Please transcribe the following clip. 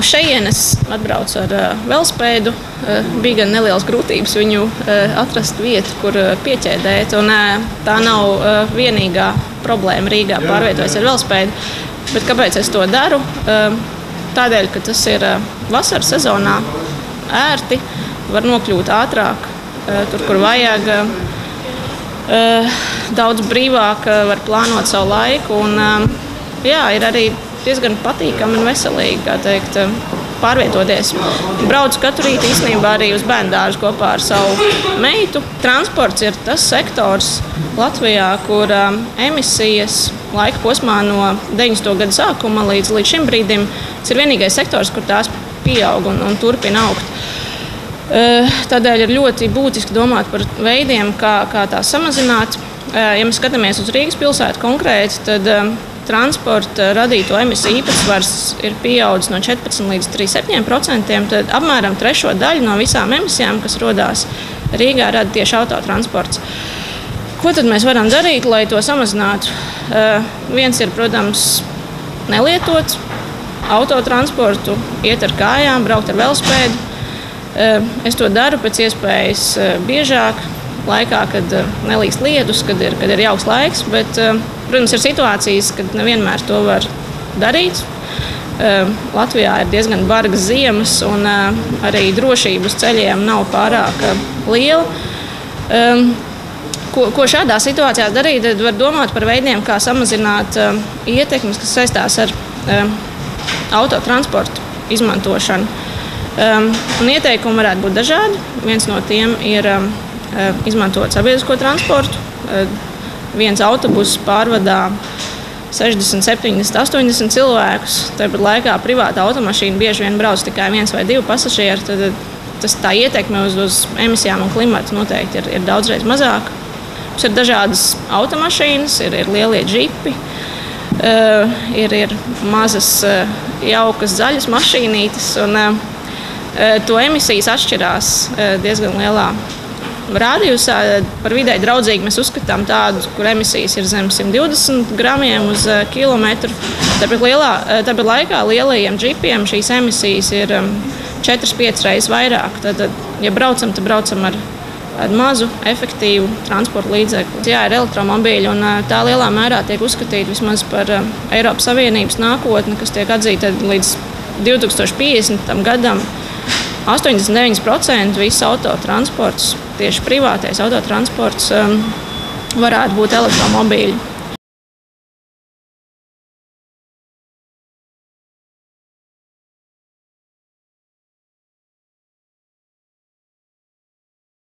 Uz šejienes atbraucu ar velospēdu, bija gan nelielas grūtības viņu atrast vietu, kur pieķēdēt. Un, tā nav vienīgā problēma Rīgā pārvietoties ar velospēdu. Bet kāpēc es to daru? Tādēļ, ka tas ir vasaras sezonā ērti, var nokļūt ātrāk, tur, kur vajag. Daudz brīvāk var plānot savu laiku. Un, jā, ir arī diezgan patīkami un veselīgi, kā teikt, pārvietoties. Braucu katru rītu īstenībā arī uz bērndārzu kopā ar savu meitu. Transports ir tas sektors Latvijā, kur emisijas laika posmā no 90. gada sākuma līdz šim brīdim, tas ir vienīgais sektors, kur tās pieaug un turpina augt. Tādēļ ir ļoti būtiski domāt par veidiem, kā tās samazināt. Ja mēs skatāmies uz Rīgas pilsētu konkrēti, tad transporta radīto emisiju īpatsvars ir pieaudzis no 14 līdz 37%, tad apmēram trešo daļu no visām emisijām, kas rodās Rīgā, rada tieši autotransports. Ko tad mēs varam darīt, lai to samazinātu? Viens ir, protams, nelietot autotransportu, iet ar kājām, braukt ar velospēdu. Es to daru pēc iespējas biežāk, laikā, kad nelīst lietus, kad ir jauks laiks, bet, protams, ir situācijas, kad nevienmēr to var darīt. Latvijā ir diezgan bargas ziemas un arī drošības ceļiem nav pārāk liela. Ko šādā situācijā darīt, tad var domāt par veidiem, kā samazināt ietekmes, kas saistās ar autotransportu izmantošanu. Un ieteikumi varētu būt dažādi. Viens no tiem ir izmantot sabiedrisko transportu. Viens autobus pārvadā 60, 70, 80 cilvēkus. Tāpat laikā privāta automašīna bieži vien brauc tikai 1 vai 2 pasažieri. Tad tā ietekme uz emisijām un klimatu noteikti ir daudzreiz mazāk. Mums ir dažādas automašīnas, ir lielie džipi, ir mazas jaukas zaļas mašīnītes. To emisijas atšķirās diezgan lielā rādījusā. Par videi draudzīgi mēs uzskatām tādu, kur emisijas ir zem 120 gramiem uz kilometru. Tāpēc laikā lielajiem džipiem šīs emisijas ir 4-5 reizes vairāk. Tad, ja braucam, tad braucam ar mazu, efektīvu transporta līdzekli. Jā, ir elektromobīļi, un tā lielā mērā tiek uzskatīta vismaz par Eiropas Savienības nākotni, kas tiek atzīta līdz 2050. gadam. 89% viss autotransports, tieši privātais autotransports, varētu būt elektromobīļi.